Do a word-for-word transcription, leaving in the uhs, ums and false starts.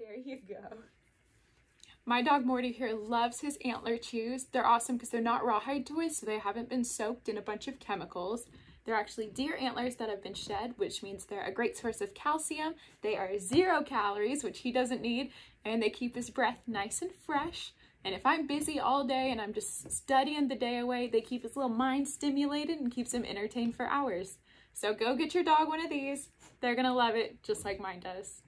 There you go. My dog Morty here loves his antler chews. They're awesome because they're not rawhide toys, so they haven't been soaked in a bunch of chemicals. They're actually deer antlers that have been shed, which means they're a great source of calcium. They are zero calories, which he doesn't need, and they keep his breath nice and fresh. And if I'm busy all day and I'm just studying the day away, they keep his little mind stimulated and keeps him entertained for hours. So go get your dog one of these. They're gonna love it, just like mine does.